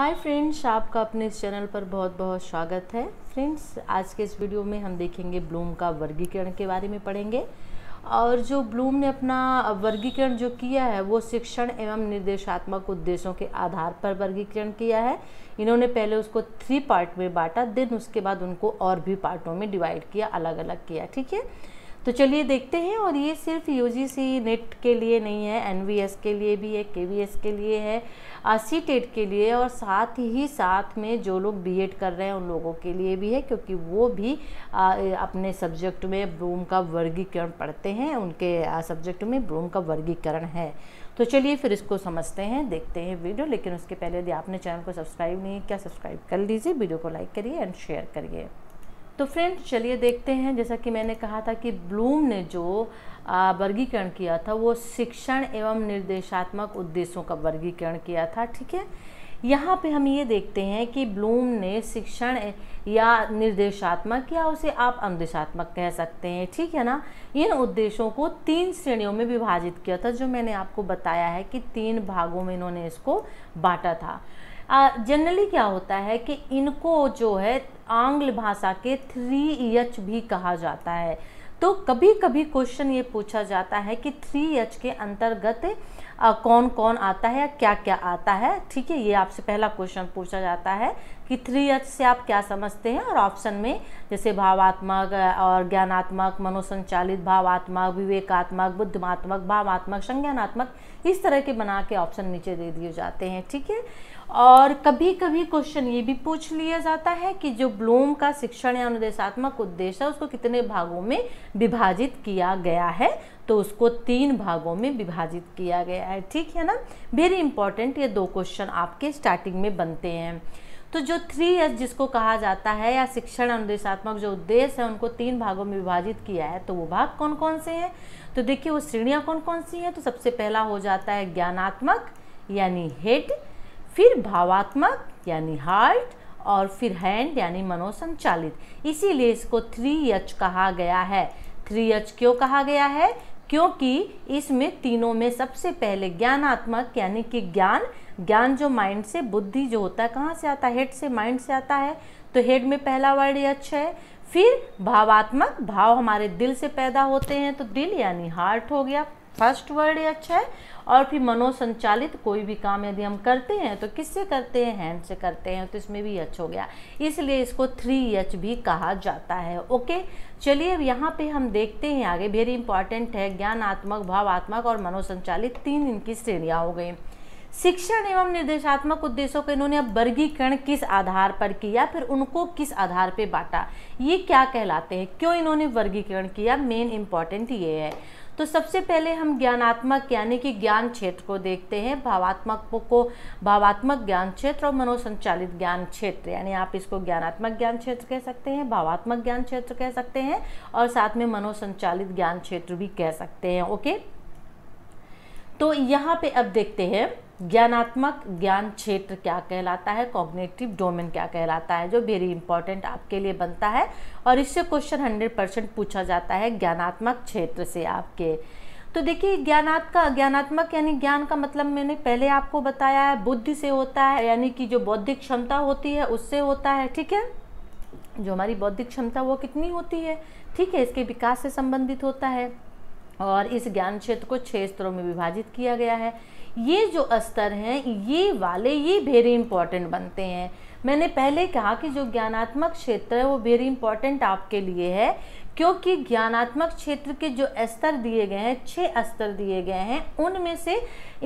Hi friends, आपका अपने इस चैनल पर बहुत बहुत स्वागत है। फ्रेंड्स, आज के इस वीडियो में हम देखेंगे ब्लूम का वर्गीकरण के बारे में पढ़ेंगे। और जो ब्लूम ने अपना वर्गीकरण जो किया है वो शिक्षण एवं निर्देशात्मक उद्देश्यों के आधार पर वर्गीकरण किया है। इन्होंने पहले उसको 3 पार्ट में बांटा, देन उसके बाद उनको और भी पार्टों में डिवाइड किया, अलग अलग किया। ठीक है, तो चलिए देखते हैं। और ये सिर्फ यूजीसी नेट के लिए नहीं है, एनवीएस के लिए भी है, केवीएस के लिए है, सीटेट के लिए, और साथ ही साथ में जो लोग बीएड कर रहे हैं उन लोगों के लिए भी है, क्योंकि वो भी अपने सब्जेक्ट में ब्लूम का वर्गीकरण पढ़ते हैं। उनके सब्जेक्ट में ब्लूम का वर्गीकरण है। तो चलिए फिर इसको समझते हैं, देखते हैं वीडियो। लेकिन उसके पहले यदि आपने चैनल को सब्सक्राइब नहीं किया, सब्सक्राइब कर लीजिए, वीडियो को लाइक करिए एंड शेयर करिए। तो फ्रेंड्स, चलिए देखते हैं। जैसा कि मैंने कहा था कि ब्लूम ने जो वर्गीकरण किया था वो शिक्षण एवं निर्देशात्मक उद्देश्यों का वर्गीकरण किया था। ठीक है, यहाँ पे हम ये देखते हैं कि ब्लूम ने शिक्षण या निर्देशात्मक या उसे आप अनुदेशात्मक कह सकते हैं, ठीक है ना, इन उद्देश्यों को 3 श्रेणियों में विभाजित किया था, जो मैंने आपको बताया है कि 3 भागों में इन्होंने इसको बांटा था। जनरली क्या होता है कि इनको जो है आंग्ल भाषा के 3H भी कहा जाता है। तो कभी कभी क्वेश्चन ये पूछा जाता है कि 3H के अंतर्गत कौन कौन आता है, क्या क्या आता है। ठीक है, ये आपसे पहला क्वेश्चन पूछा जाता है कि 3H से आप क्या समझते हैं। और ऑप्शन में जैसे भावात्मक और ज्ञानात्मक, मनोसंचालित भावात्मक, विवेकात्मक, बुद्धिमात्मक भावात्मक, संज्ञानात्मक, इस तरह के बना के ऑप्शन नीचे दे दिए जाते हैं। ठीक है, और कभी कभी क्वेश्चन ये भी पूछ लिया जाता है कि जो ब्लूम का शिक्षण या अनुदेशात्मक उद्देश्य है उसको कितने भागों में विभाजित किया गया है। तो उसको 3 भागों में विभाजित किया गया है। ठीक है ना, वेरी इंपॉर्टेंट, ये 2 क्वेश्चन आपके स्टार्टिंग में बनते हैं। तो जो 3H जिसको कहा जाता है या शिक्षण अनुदेशात्मक जो उद्देश्य है उनको 3 भागों में विभाजित किया है। तो वो भाग कौन कौन से हैं, तो देखिए वो श्रेणियाँ कौन कौन सी हैं। तो सबसे पहला हो जाता है ज्ञानात्मक यानी हेड, फिर भावात्मक यानी हार्ट, और फिर हैंड यानी मनोसंचालित। इसीलिए इसको 3H कहा गया है। 3H क्यों कहा गया है, क्योंकि इसमें तीनों में सबसे पहले ज्ञानात्मक यानी कि ज्ञान जो माइंड से, बुद्धि जो होता है कहाँ से आता है, हेड से, माइंड से आता है। तो हेड में पहला वर्ड H है। फिर भावात्मक, भाव हमारे दिल से पैदा होते हैं, तो दिल यानी हार्ट हो गया, फर्स्ट वर्ड H है। और फिर मनोसंचालित, कोई भी काम यदि हम करते हैं तो किससे करते हैं, हैंड से करते हैं, तो इसमें भी H हो गया। इसलिए इसको 3H भी कहा जाता है। ओके, चलिए अब यहाँ पे हम देखते हैं आगे, वेरी इंपॉर्टेंट है। ज्ञानात्मक, भावात्मक और मनोसंचालित, 3 इनकी श्रेणियाँ हो गई। शिक्षण एवं निर्देशात्मक उद्देश्यों का इन्होंने अब वर्गीकरण किस आधार पर किया, फिर उनको किस आधार पर बांटा, ये क्या कहलाते हैं, क्यों इन्होंने वर्गीकरण किया, मेन इम्पॉर्टेंट ये है। तो सबसे पहले हम ज्ञानात्मक यानी कि ज्ञान क्षेत्र को देखते हैं, भावात्मक को भावात्मक ज्ञान क्षेत्र, और मनोसंचालित ज्ञान क्षेत्र, यानी आप इसको ज्ञानात्मक ज्ञान क्षेत्र कह सकते हैं, भावात्मक ज्ञान क्षेत्र कह सकते हैं, और साथ में मनोसंचालित ज्ञान क्षेत्र भी कह सकते हैं। ओके, तो यहाँ पे अब देखते हैं ज्ञानात्मक ज्ञान क्षेत्र क्या कहलाता है, कॉग्निटिव डोमेन क्या कहलाता है, जो वेरी इंपॉर्टेंट आपके लिए बनता है, और इससे क्वेश्चन 100% पूछा जाता है ज्ञानात्मक क्षेत्र से आपके। तो देखिए ज्ञानात्मक यानी ज्ञान का मतलब मैंने पहले आपको बताया है, बुद्धि से होता है, यानी कि जो बौद्धिक क्षमता होती है उससे होता है। ठीक है, जो हमारी बौद्धिक क्षमता वो कितनी होती है, ठीक है, इसके विकास से संबंधित होता है। और इस ज्ञान क्षेत्र को 6 स्तरों में विभाजित किया गया है। ये जो स्तर हैं ये वेरी इंपॉर्टेंट बनते हैं। मैंने पहले कहा कि जो ज्ञानात्मक क्षेत्र है वो वेरी इंपॉर्टेंट आपके लिए है, क्योंकि ज्ञानात्मक क्षेत्र के जो स्तर दिए गए हैं, 6 स्तर दिए गए हैं, उनमें से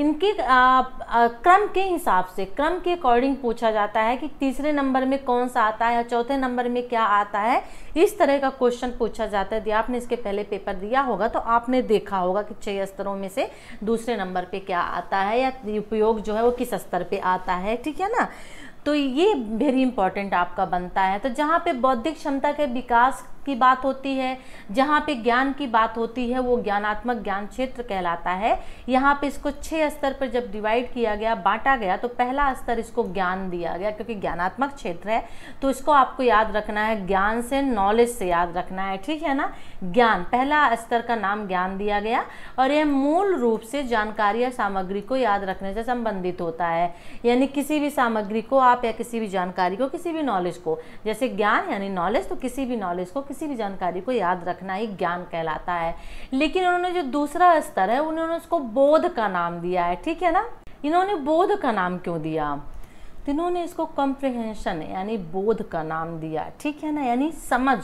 इनके क्रम के हिसाब से, क्रम के अकॉर्डिंग पूछा जाता है कि तीसरे नंबर में कौन सा आता है या चौथे नंबर में क्या आता है, इस तरह का क्वेश्चन पूछा जाता है। यदि आपने इसके पहले पेपर दिया होगा तो आपने देखा होगा कि 6 स्तरों में से दूसरे नंबर पर क्या आता है या उपयोग जो है वो किस स्तर पर आता है। ठीक है ना, तो ये वेरी इंपॉर्टेंट आपका बनता है। तो जहाँ पे बौद्धिक क्षमता के विकास की बात होती है, जहाँ पे ज्ञान की बात होती है वो ज्ञानात्मक ज्ञान क्षेत्र कहलाता है। यहाँ पे इसको 6 स्तर पर जब डिवाइड किया गया, बांटा गया, तो पहला स्तर इसको ज्ञान दिया गया क्योंकि ज्ञानात्मक क्षेत्र है, तो इसको आपको याद रखना है, ज्ञान से, नॉलेज से याद रखना है, ठीक है ना। ज्ञान, पहला स्तर का नाम ज्ञान दिया गया और यह मूल रूप से जानकारी या सामग्री को याद रखने से संबंधित होता है, यानी किसी भी सामग्री को आप या किसी भी जानकारी को, किसी भी नॉलेज को, जैसे ज्ञान यानी नॉलेज, तो किसी भी नॉलेज को, किसी भी जानकारी को याद रखना ही ज्ञान कहलाता है। लेकिन उन्होंने जो दूसरा स्तर है उन्होंने उसको बोध का नाम दिया है, ठीक है ना। इन्होंने बोध का नाम क्यों दिया? तो इन्होंने इसको कॉम्प्रिहेंशन यानी बोध का नाम दिया, ठीक है ना, यानी समझ।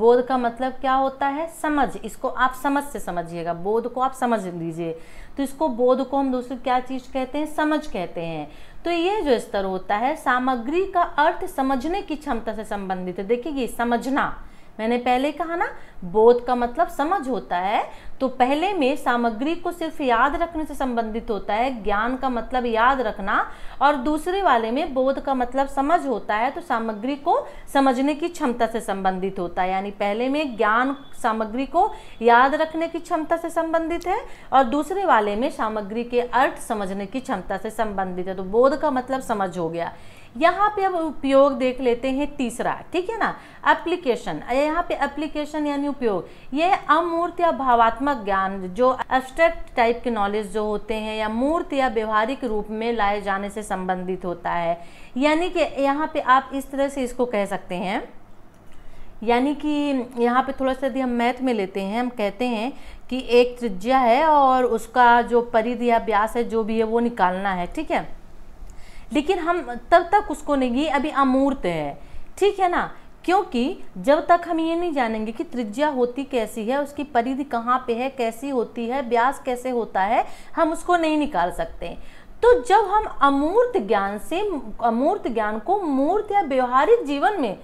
बोध का मतलब क्या होता है? समझ। इसको आप समझ से समझिएगा, बोध को आप समझ लीजिए, तो इसको, बोध को हम दूसरी क्या चीज़ कहते हैं? समझ कहते हैं। तो ये जो स्तर होता है सामग्री का अर्थ समझने की क्षमता से संबंधित है। देखिए ये समझना, मैंने पहले कहा ना, बोध का मतलब समझ होता है, तो पहले में सामग्री को सिर्फ याद रखने से संबंधित होता है, ज्ञान का मतलब याद रखना, और दूसरे वाले में बोध का मतलब समझ होता है, तो सामग्री को समझने की क्षमता से संबंधित होता है। यानी पहले में ज्ञान सामग्री को याद रखने की क्षमता से संबंधित है और दूसरे वाले में सामग्री के अर्थ समझने की क्षमता से संबंधित है, तो बोध का मतलब समझ हो गया। यहाँ पे अब उपयोग देख लेते हैं तीसरा, ठीक है ना, एप्लीकेशन। यहाँ पे एप्लीकेशन यानी उपयोग। ये अमूर्त या भावात्मक ज्ञान, जो एब्स्ट्रैक्ट टाइप के नॉलेज जो होते हैं, या मूर्त या व्यवहारिक रूप में लाए जाने से संबंधित होता है। यानी कि यहाँ पे आप इस तरह से इसको कह सकते हैं, यानी कि यहाँ पे थोड़ा सा यदि हम मैथ में लेते हैं, हम कहते हैं कि एक त्रिज्या है और उसका जो परिधि या व्यास है, जो भी है, वो निकालना है, ठीक है। लेकिन हम तब तक उसको नहीं, ये अभी अमूर्त है, ठीक है ना, क्योंकि जब तक हम ये नहीं जानेंगे कि त्रिज्या होती कैसी है, उसकी परिधि कहाँ पे है, कैसी होती है, व्यास कैसे होता है, हम उसको नहीं निकाल सकते। तो जब हम अमूर्त ज्ञान से, अमूर्त ज्ञान को मूर्त या व्यवहारिक जीवन में,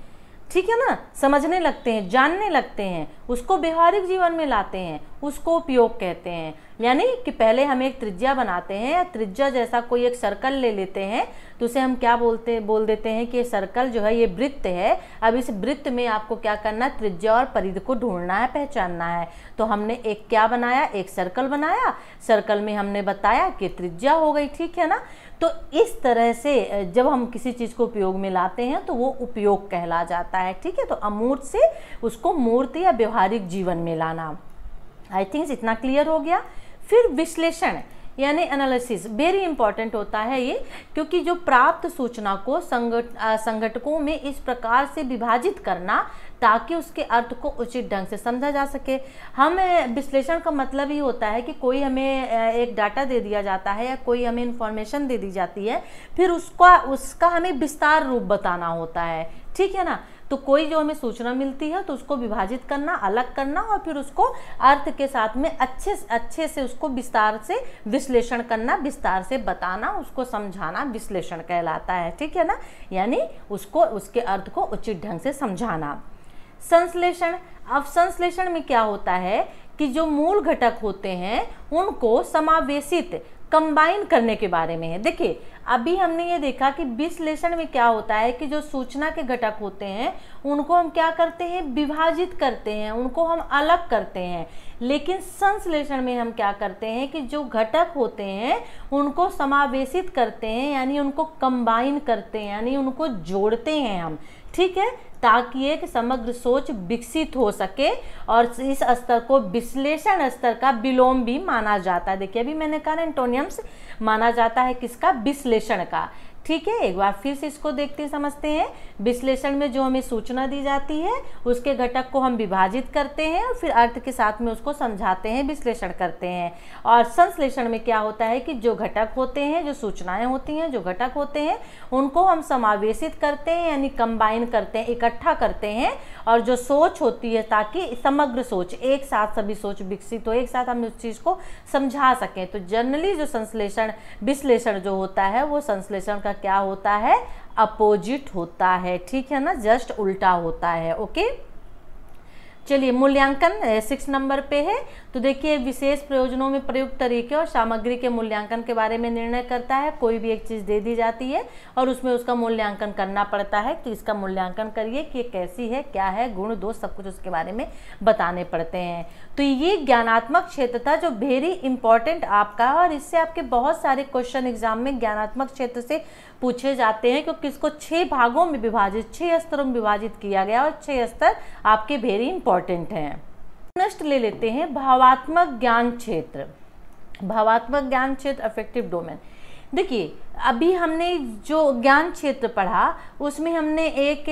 ठीक है ना, समझने लगते हैं, जानने लगते हैं, उसको व्यवहारिक जीवन में लाते हैं, उसको उपयोग कहते हैं। यानी कि पहले हम एक त्रिज्या बनाते हैं या त्रिज्या जैसा कोई एक सर्कल ले लेते हैं, तो उसे हम क्या बोल देते हैं कि ये सर्कल जो है, ये वृत्त है। अब इस वृत्त में आपको क्या करना है? त्रिज्या और परिधि को ढूंढना है, पहचानना है। तो हमने एक क्या बनाया? एक सर्कल बनाया। सर्कल में हमने बताया कि त्रिज्या हो गई, ठीक है ना। तो इस तरह से जब हम किसी चीज़ को उपयोग में लाते हैं तो वो उपयोग कहला जाता है, ठीक है। तो अमूर्त से उसको मूर्त या व्यवहारिक जीवन में लाना। आई थिंक इतना क्लियर हो गया। फिर विश्लेषण यानी एनालिसिस, वेरी इंपॉर्टेंट होता है ये, क्योंकि जो प्राप्त सूचना को संघटकों में इस प्रकार से विभाजित करना ताकि उसके अर्थ को उचित ढंग से समझा जा सके। हम विश्लेषण का मतलब ये होता है कि कोई हमें एक डाटा दे दिया जाता है या कोई हमें इंफॉर्मेशन दे दी जाती है, फिर उसका हमें विस्तार रूप बताना होता है, ठीक है ना। तो कोई जो हमें सूचना मिलती है तो उसको विभाजित करना, अलग करना और फिर उसको अर्थ के साथ में अच्छे से उसको विस्तार से विश्लेषण करना, विस्तार से बताना, उसको समझाना विश्लेषण कहलाता है, ठीक है ना। यानी उसको, उसके अर्थ को उचित ढंग से समझाना। संश्लेषण, अब संश्लेषण में क्या होता है कि जो मूल घटक होते हैं उनको समावेशित, कंबाइन करने के बारे में है। देखिए अभी हमने ये देखा कि विश्लेषण में क्या होता है कि जो सूचना के घटक होते हैं उनको हम क्या करते हैं? विभाजित करते हैं, उनको हम अलग करते हैं। लेकिन संश्लेषण में हम क्या करते हैं कि जो घटक होते हैं उनको समावेशित करते हैं, यानी उनको कंबाइन करते हैं, यानी उनको जोड़ते हैं हम, ठीक है, ताकि एक समग्र सोच विकसित हो सके। और इस स्तर को विश्लेषण स्तर का विलोम भी माना जाता है। देखिए अभी मैंने कहा एंटोनियम्स माना जाता है किसका? विश्लेषण का, ठीक है। एक बार फिर से इसको देखते समझते हैं। विश्लेषण में जो हमें सूचना दी जाती है उसके घटक को हम विभाजित करते हैं और फिर अर्थ के साथ में उसको समझाते हैं, विश्लेषण करते हैं। और संश्लेषण में क्या होता है कि जो घटक होते हैं, जो सूचनाएं होती हैं, जो घटक होते हैं, उनको हम समावेशित करते हैं, यानी कंबाइन करते हैं, इकट्ठा करते हैं। और जो सोच होती है, ताकि समग्र सोच, एक साथ सभी सोच विकसित हो, एक साथ हम उस चीज़ को समझा सकें। तो जनरली जो संश्लेषण, विश्लेषण जो होता है वो संश्लेषण का क्या होता है? अपोजिट होता है, ठीक है ना, जस्ट उल्टा होता है। ओके, चलिए मूल्यांकन 6 नंबर पे है। तो देखिए विशेष प्रयोजनों में प्रयुक्त तरीके और सामग्री के मूल्यांकन के बारे में निर्णय करता है। कोई भी एक चीज़ दे दी जाती है और उसमें उसका मूल्यांकन करना पड़ता है कि इसका मूल्यांकन करिए कि कैसी है, क्या है, गुण दोष सब कुछ उसके बारे में बताने पड़ते हैं। तो ये ज्ञानात्मक क्षेत्र था जो वेरी इंपॉर्टेंट आपका, और इससे आपके बहुत सारे क्वेश्चन एग्जाम में ज्ञानात्मक क्षेत्र से पूछे जाते हैं क्योंकि इसको 6 भागों में विभाजित, 6 स्तरों में विभाजित किया गया और 6 स्तर आपके वेरी इंपॉर्टेंट हैं। नेक्स्ट ले लेते हैं भावात्मक ज्ञान क्षेत्र। भावात्मक ज्ञान क्षेत्र अफेक्टिव डोमेन। देखिए अभी हमने जो ज्ञान क्षेत्र पढ़ा उसमें हमने एक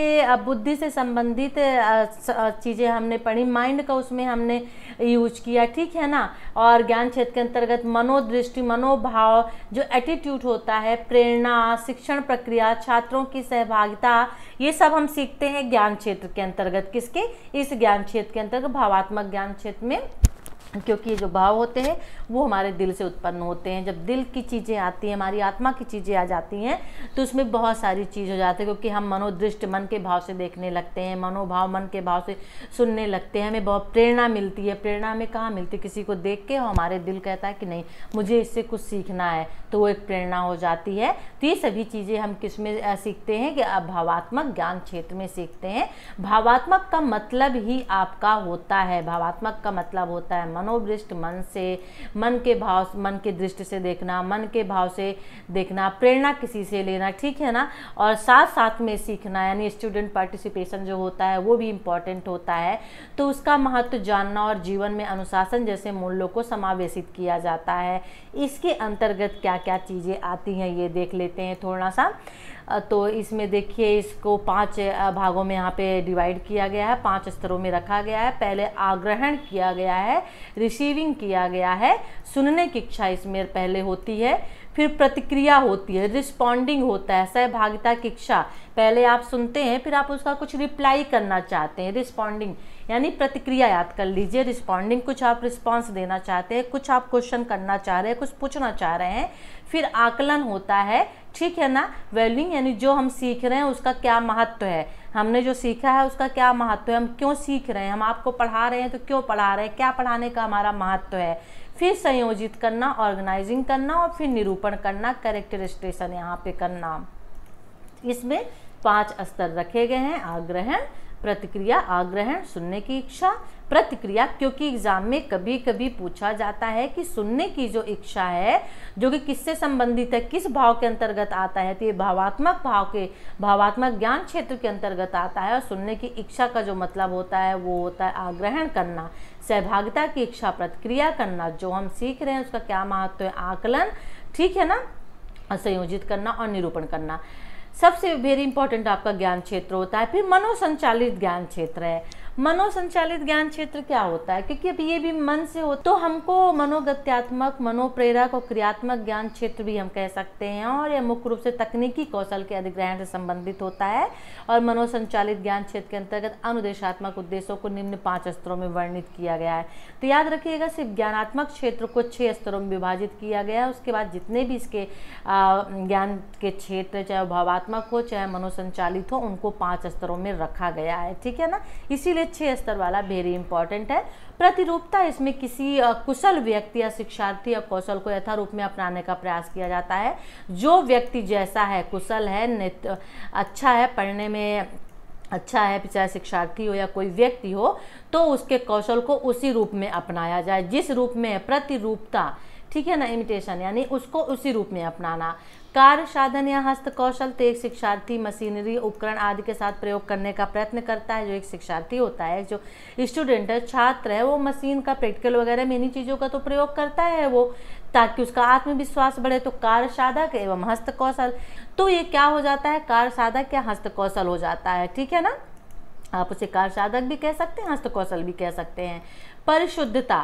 बुद्धि से संबंधित चीज़ें हमने पढ़ी, माइंड का उसमें हमने यूज किया, ठीक है ना। और ज्ञान क्षेत्र के अंतर्गत मनोदृष्टि, मनोभाव, जो एटीट्यूड होता है, प्रेरणा, शिक्षण प्रक्रिया, छात्रों की सहभागिता, ये सब हम सीखते हैं ज्ञान क्षेत्र के अंतर्गत। किसके? इस ज्ञान क्षेत्र के अंतर्गत भावात्मक ज्ञान क्षेत्र में, क्योंकि ये जो भाव होते हैं वो हमारे दिल से उत्पन्न होते हैं। जब दिल की चीज़ें आती हैं, हमारी आत्मा की चीज़ें आ जाती हैं तो उसमें बहुत सारी चीज़ हो जाती है, क्योंकि हम मनोदृष्ट मन के भाव से देखने लगते हैं, मनोभाव मन के भाव से सुनने लगते हैं, हमें बहुत प्रेरणा मिलती है। प्रेरणा हमें कहाँ मिलती है? किसी को देख के हमारे दिल कहता है कि नहीं मुझे इससे कुछ सीखना है, तो वो एक प्रेरणा हो जाती है। तो ये सभी चीज़ें हम किस में सीखते हैं कि भावात्मक ज्ञान क्षेत्र में सीखते हैं। भावात्मक का मतलब ही आपका होता है, भावात्मक का मतलब होता है मनोवृष्ट मन से, मन के भाव, मन के दृष्टि से देखना, मन के भाव से देखना, प्रेरणा किसी से लेना, ठीक है ना। और साथ साथ में सीखना, यानी स्टूडेंट पार्टिसिपेशन जो होता है वो भी इम्पॉर्टेंट होता है। तो उसका महत्व जानना और जीवन में अनुशासन जैसे मूल्यों को समावेशित किया जाता है। इसके अंतर्गत क्या क्या चीज़ें आती हैं ये देख लेते हैं थोड़ा सा। तो इसमें देखिए इसको 5 भागों में यहाँ पे डिवाइड किया गया है, 5 स्तरों में रखा गया है। पहले आग्रहण किया गया है, रिसीविंग किया गया है, सुनने की इच्छा इसमें पहले होती है, फिर प्रतिक्रिया होती है, रिस्पॉन्डिंग होता है, सहभागिता की इच्छा। पहले आप सुनते हैं फिर आप उसका कुछ रिप्लाई करना चाहते हैं, रिस्पॉन्डिंग यानी प्रतिक्रिया याद कर लीजिए, रिस्पॉन्डिंग कुछ आप रिस्पॉन्स देना चाहते हैं, कुछ आप क्वेश्चन करना चाह रहे हैं, कुछ पूछना चाह रहे हैं। फिर आकलन होता है, ठीक है ना, वैल्यूइंग यानी जो हम सीख रहे हैं उसका क्या महत्व है, हमने जो सीखा है उसका क्या महत्व है, हम क्यों सीख रहे हैं, हम आपको पढ़ा रहे हैं तो क्यों पढ़ा रहे हैं, क्या पढ़ाने का हमारा महत्व है। फिर संयोजित करना, ऑर्गेनाइजिंग करना, और फिर निरूपण करना, कैरेक्टराइजेशन यहाँ पे करना। इसमें 5 स्तर रखे गए हैं, आग्रहण, प्रतिक्रिया, आग्रहण, सुनने की इच्छा, प्रतिक्रिया, क्योंकि एग्जाम में कभी कभी पूछा जाता है कि सुनने की जो इच्छा है जो कि किससे संबंधित है, किस भाव के अंतर्गत आता है, तो ये भावात्मक भाव के, भावात्मक ज्ञान क्षेत्र के अंतर्गत आता है। और सुनने की इच्छा का जो मतलब होता है वो होता है आग्रहण करना, सहभागिता की इच्छा, प्रतिक्रिया करना, जो हम सीख रहे हैं उसका क्या महत्व है, आकलन, ठीक है ना, संयोजित करना और निरूपण करना। सबसे वेरी इंपॉर्टेंट आपका ज्ञान क्षेत्र होता है। फिर मनोसंचालित ज्ञान क्षेत्र है। मनोसंचालित ज्ञान क्षेत्र क्या होता है, क्योंकि अभी ये भी मन से हो तो हमको मनोगत्यात्मक, मनोप्रेरक और क्रियात्मक ज्ञान क्षेत्र भी हम कह सकते हैं, और यह मुख्य रूप से तकनीकी कौशल के अधिग्रहण से संबंधित होता है। और मनोसंचालित ज्ञान क्षेत्र के अंतर्गत अनुदेशात्मक उद्देश्यों को निम्न 5 स्तरों में वर्णित किया गया है। तो याद रखिएगा सिर्फ ज्ञानात्मक क्षेत्र को 6 स्तरों में विभाजित किया गया है। उसके बाद जितने भी इसके ज्ञान के क्षेत्र, चाहे भावात्मक हो चाहे मनोसंचालित हो, उनको 5 स्तरों में रखा गया है, ठीक है ना। इसीलिए 6 स्तर वाला वेरी इंपॉर्टेंट है। प्रतिरूपता, इसमें किसी कुशल व्यक्ति या शिक्षार्थी या कौशल को यथारूप में अपनाने का प्रयास किया जाता है। जो व्यक्ति जैसा है, कुशल है, अच्छा है, पढ़ने में अच्छा है, चाहे शिक्षार्थी हो या कोई व्यक्ति हो, तो उसके कौशल को उसी रूप में अपनाया जाए जिस रूप में, प्रतिरूपता, ठीक है ना, इमिटेशन, यानी उसको उसी रूप में अपनाना। कार्य साधन या हस्त कौशल, तो एक शिक्षार्थी मशीनरी, उपकरण आदि के साथ प्रयोग करने का प्रयत्न करता है। जो एक शिक्षार्थी होता है, जो स्टूडेंट है, छात्र है, वो मशीन का, प्रैक्टिकल वगैरह में इन्हीं चीज़ों का तो प्रयोग करता है वो, ताकि उसका आत्मविश्वास बढ़े। तो कार्य साधक एवं हस्त कौशल, तो ये क्या हो जाता है, कार्य साधक या हस्त कौशल हो जाता है, ठीक है ना। आप उसे कार्य साधक भी कह सकते हैं, हस्त कौशल भी कह सकते हैं। परिशुद्धता,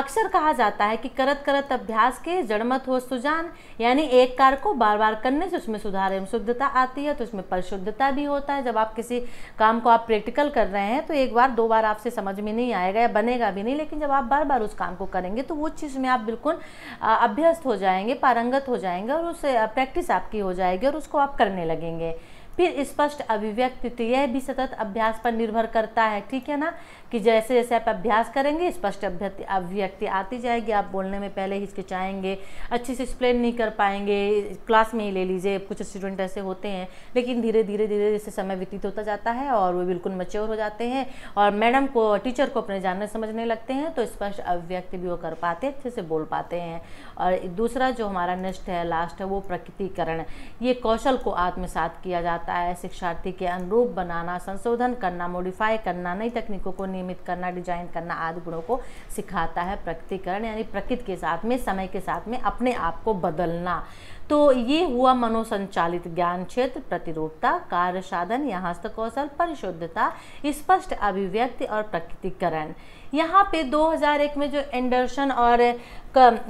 अक्सर कहा जाता है कि करत करत अभ्यास के जड़मत हो सुजान, यानी एक कार्य को बार बार करने से उसमें सुधार एवं शुद्धता आती है, तो उसमें परिशुद्धता भी होता है। जब आप किसी काम को आप प्रैक्टिकल कर रहे हैं तो एक बार दो बार आपसे समझ में नहीं आएगा या बनेगा भी नहीं, लेकिन जब आप बार बार उस काम को करेंगे तो वो चीज़ में आप बिल्कुल अभ्यस्त हो जाएंगे, पारंगत हो जाएंगे, और उस प्रैक्टिस आपकी हो जाएगी और उसको आप करने लगेंगे। फिर स्पष्ट अभिव्यक्ति, तो यह भी सतत अभ्यास पर निर्भर करता है, ठीक है ना, कि जैसे जैसे आप अभ्यास करेंगे स्पष्ट अभिव्यक्ति आती जाएगी। आप बोलने में पहले हिचकिचाएंगे, अच्छे से एक्सप्लेन नहीं कर पाएंगे, क्लास में ही ले लीजिए, कुछ स्टूडेंट ऐसे होते हैं, लेकिन धीरे धीरे धीरे जैसे समय व्यतीत होता जाता है और वो बिल्कुल मैच्योर हो जाते हैं और मैडम को, टीचर को अपने जानने समझने लगते हैं, तो स्पष्ट अभिव्यक्ति भी वो कर पाते, अच्छे से बोल पाते हैं। और दूसरा जो हमारा नेक्स्ट है, लास्ट है, वो प्रकटीकरण। ये कौशल को आत्मसात किया जाता है, शिक्षार्थी के अनुरूप बनाना, संशोधन करना, मॉडिफाई करना, नई तकनीकों को नियमित करना, डिजाइन करना आदि गुणों को सिखाता है प्रकटीकरण, यानी प्रकृति के साथ में, समय के साथ में अपने आप को बदलना। तो ये हुआ मनोसंचालित ज्ञान क्षेत्र, प्रतिरूपता, कार्य साधन या हस्तकौशल, परिशुद्धता, स्पष्ट अभिव्यक्ति और प्रकटीकरण। यहाँ पे 2001 में जो एंडरसन और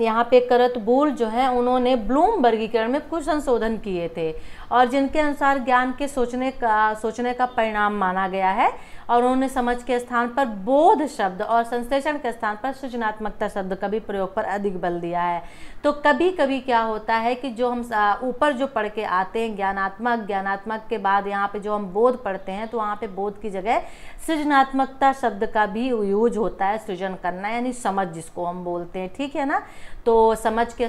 यहाँ पे करतबोल जो है, उन्होंने ब्लूम वर्गीकरण में कुछ संशोधन किए थे और जिनके अनुसार ज्ञान के सोचने का परिणाम माना गया है, और उन्होंने समझ के स्थान पर बोध शब्द और संश्लेषण के स्थान पर सृजनात्मकता शब्द का भी प्रयोग पर अधिक बल दिया है। तो कभी कभी क्या होता है कि जो हम ऊपर जो पढ़ के आते हैं ज्ञानात्मक के बाद यहाँ पे जो हम बोध पढ़ते हैं, तो वहाँ पे बोध की जगह सृजनात्मकता शब्द का भी यूज होता है, सृजन करना यानी समझ जिसको हम बोलते हैं, ठीक है ना। तो समझ के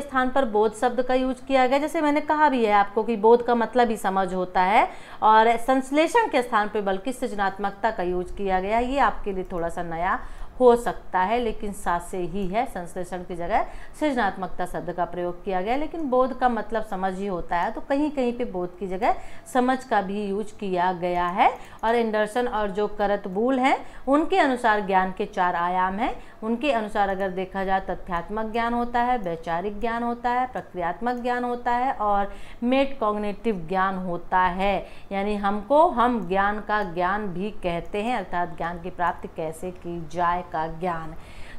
स्थान पर बोध शब्द का यूज किया गया, जैसे मैंने कहा भी है आपको कि बोध का मतलब ही समझ होता है, और संश्लेषण के स्थान पर बल्कि सृजनात्मकता का यूज किया गया। ये आपके लिए थोड़ा सा नया हो सकता है, लेकिन साथ से ही है, संश्लेषण की जगह सृजनात्मकता शब्द का प्रयोग किया गया, लेकिन बोध का मतलब समझ ही होता है, तो कहीं कहीं पे बोध की जगह समझ का भी यूज किया गया है। और एंडरसन और जो करतबोल हैं, उनके अनुसार ज्ञान के 4 आयाम हैं। उनके अनुसार अगर देखा जाए, तथ्यात्मक ज्ञान होता है, वैचारिक ज्ञान होता है, प्रक्रियात्मक ज्ञान होता है और मेट कॉग्निटिव ज्ञान होता है, यानी हमको हम ज्ञान का ज्ञान भी कहते हैं, अर्थात ज्ञान की प्राप्ति कैसे की जाए का ज्ञान।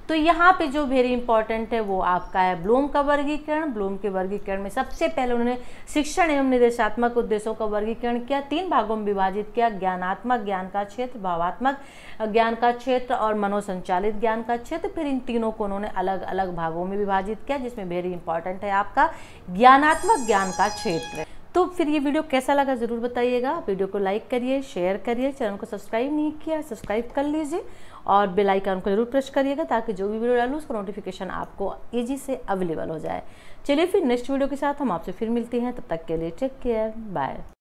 तो यहाँ पे जो वेरी इंपॉर्टेंट है वो आपका है ब्लूम का वर्गीकरण। ब्लूम के वर्गीकरण में सबसे पहले उन्होंने शिक्षण एवं निर्देशात्मक उद्देश्यों का वर्गीकरण किया, 3 भागों में विभाजित किया, ज्ञानात्मक ज्ञान का क्षेत्र, भावात्मक ज्ञान का क्षेत्र और मनोसंचालित ज्ञान का क्षेत्र। फिर इन तीनों को उन्होंने अलग अलग भागों में विभाजित किया, जिसमें वेरी इंपॉर्टेंट है आपका ज्ञानात्मक ज्ञान का क्षेत्र। तो फिर ये वीडियो कैसा लगा ज़रूर बताइएगा। वीडियो को लाइक करिए, शेयर करिए, चैनल को सब्सक्राइब नहीं किया सब्सक्राइब कर लीजिए और बेल आइकन को जरूर प्रेस करिएगा, ताकि जो भी वीडियो डालूँ उसका नोटिफिकेशन आपको ईजी से अवेलेबल हो जाए। चलिए फिर नेक्स्ट वीडियो के साथ हम आपसे फिर मिलते हैं, तब तक के लिए टेक केयर, बाय।